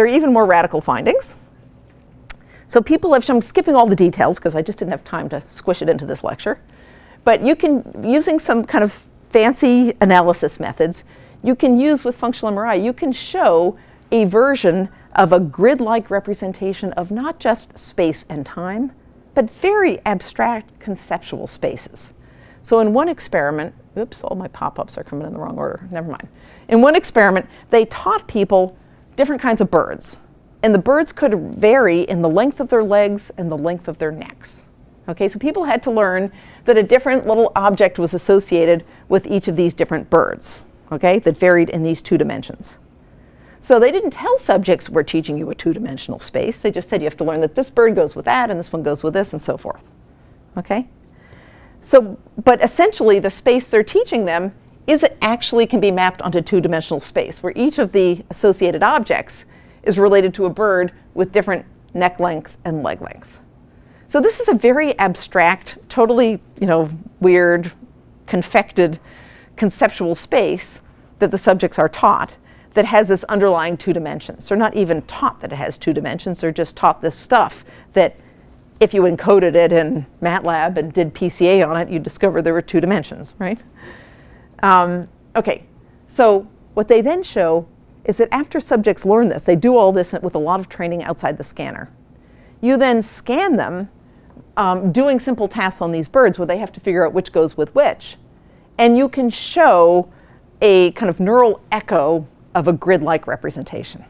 There are even more radical findings. So people have, I'm skipping all the details because I just didn't have time to squish it into this lecture. But you can, using some kind of fancy analysis methods, you can use with functional MRI, you can show a version of a grid-like representation of not just space and time, but very abstract conceptual spaces. So in one experiment, oops, all my pop-ups are coming in the wrong order, never mind. In one experiment, they taught people different kinds of birds. And the birds could vary in the length of their legs and the length of their necks. Okay, so people had to learn that a different little object was associated with each of these different birds, okay, that varied in these two dimensions. So they didn't tell subjects, we're teaching you a two-dimensional space. They just said you have to learn that this bird goes with that and this one goes with this and so forth, okay? So, but essentially the space they're teaching them is actually can be mapped onto two-dimensional space where each of the associated objects is related to a bird with different neck length and leg length. So this is a very abstract, totally, you know, weird, confected conceptual space that the subjects are taught that has this underlying two dimensions. They're not even taught that it has two dimensions, they're just taught this stuff that if you encoded it in MATLAB and did PCA on it, you'd discover there were two dimensions, right? Okay, so what they then show is that after subjects learn this, they do all this with a lot of training outside the scanner. You then scan them doing simple tasks on these birds where they have to figure out which goes with which. And you can show a kind of neural echo of a grid-like representation.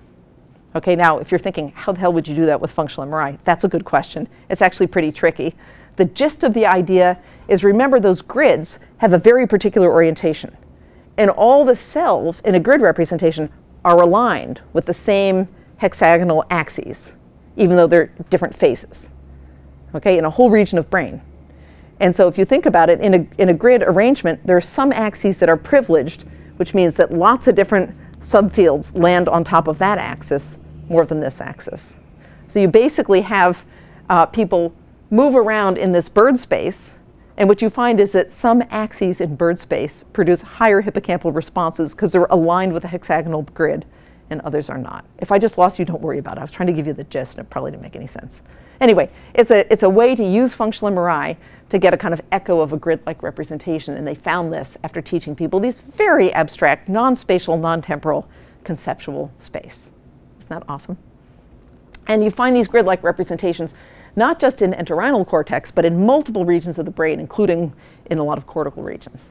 Okay, now if you're thinking, how the hell would you do that with functional MRI? That's a good question. It's actually pretty tricky. The gist of the idea is, remember, those grids have a very particular orientation. And all the cells in a grid representation are aligned with the same hexagonal axes, even though they're different faces, okay, in a whole region of brain. And so if you think about it, in a grid arrangement, there are some axes that are privileged, which means that lots of different subfields land on top of that axis more than this axis. So you basically have people move around in this bird space, and what you find is that some axes in bird space produce higher hippocampal responses because they're aligned with a hexagonal grid, and others are not. If I just lost you, don't worry about it. I was trying to give you the gist, and it probably didn't make any sense. Anyway, it's a way to use functional MRI to get a kind of echo of a grid-like representation, and they found this after teaching people these very abstract, non-spatial, non-temporal, conceptual space. Isn't that awesome? And you find these grid-like representations not just in entorhinal cortex, but in multiple regions of the brain, including in a lot of cortical regions.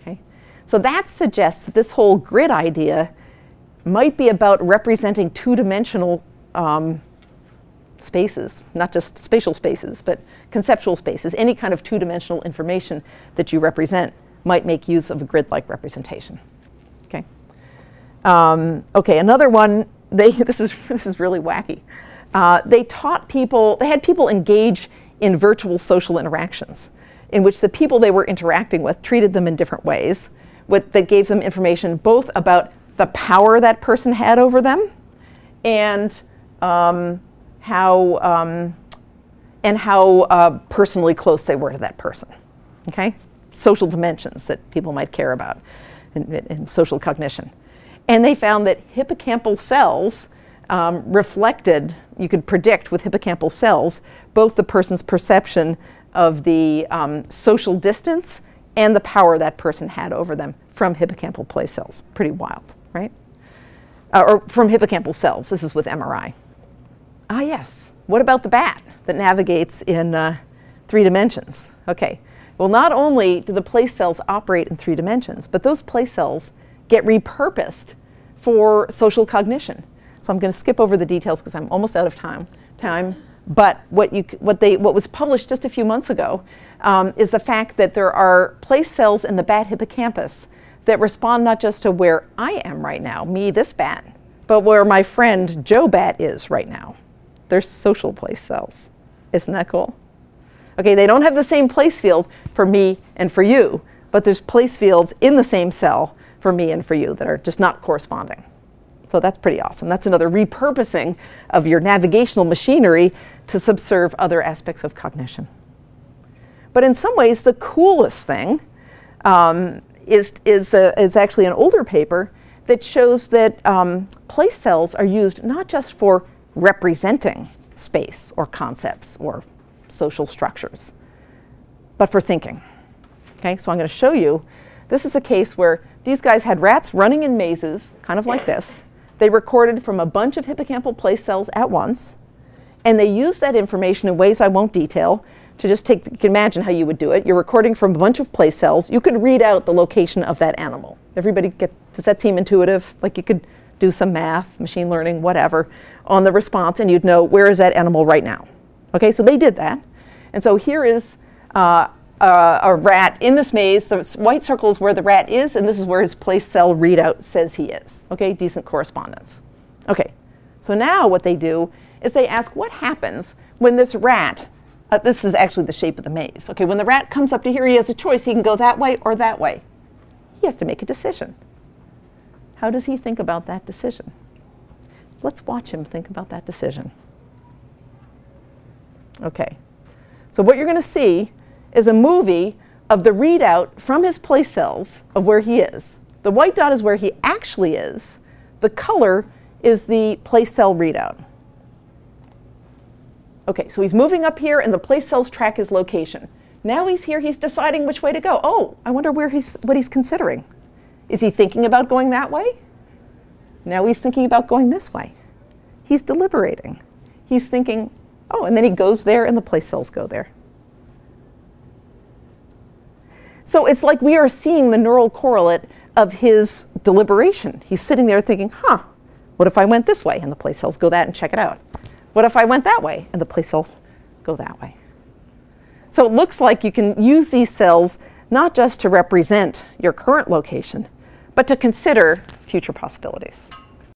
Okay? So that suggests that this whole grid idea might be about representing two-dimensional spaces, not just spatial spaces, but conceptual spaces. Any kind of two-dimensional information that you represent might make use of a grid-like representation. Okay. Okay, another one. This is really wacky. They taught people. They had people engage in virtual social interactions, in which the people they were interacting with treated them in different ways, that gave them information both about the power that person had over them, and how personally close they were to that person. Okay, social dimensions that people might care about in social cognition, and they found that hippocampal cells reflected. You could predict with hippocampal cells both the person's perception of the social distance and the power that person had over them from hippocampal place cells. Pretty wild. Right? Or from hippocampal cells. This is with MRI. Ah, yes. What about the bat that navigates in 3 dimensions? Okay. Well, not only do the place cells operate in 3 dimensions, but those place cells get repurposed for social cognition. So I'm going to skip over the details because I'm almost out of time. But what was published just a few months ago is the fact that there are place cells in the bat hippocampus that respond not just to where I am right now, me, this bat, but where my friend Joe Bat is right now. They're social place cells. Isn't that cool? Okay, they don't have the same place field for me and for you, but there's place fields in the same cell for me and for you that are just not corresponding. So that's pretty awesome. That's another repurposing of your navigational machinery to subserve other aspects of cognition. But in some ways, the coolest thing is actually an older paper that shows that place cells are used not just for representing space or concepts or social structures, but for thinking. Okay, so I'm going to show you. This is a case where these guys had rats running in mazes, kind of like this. They recorded from a bunch of hippocampal place cells at once, and they used that information in ways I won't detail to just take, you can imagine how you would do it. You're recording from a bunch of place cells. You could read out the location of that animal. Everybody get, does that seem intuitive? Like you could do some math, machine learning, whatever, on the response, and you'd know where is that animal right now. Okay, so they did that. And so here is a rat in this maze. The white circle is where the rat is, and this is where his place cell readout says he is. Okay, decent correspondence. Okay, so now what they do is they ask what happens when this rat, this is actually the shape of the maze. Okay, when the rat comes up to here, he has a choice. He can go that way or that way. He has to make a decision. How does he think about that decision? Let's watch him think about that decision. Okay, so what you're going to see is a movie of the readout from his place cells of where he is. The white dot is where he actually is. The color is the place cell readout. Okay, so he's moving up here, and the place cells track his location. Now he's here, he's deciding which way to go. Oh, I wonder where what he's considering. Is he thinking about going that way? Now he's thinking about going this way. He's deliberating. He's thinking, oh, and then he goes there, and the place cells go there. So it's like we are seeing the neural correlate of his deliberation. He's sitting there thinking, huh, what if I went this way? And the place cells go that and check it out. What if I went that way? And the place cells go that way. So it looks like you can use these cells not just to represent your current location, but to consider future possibilities.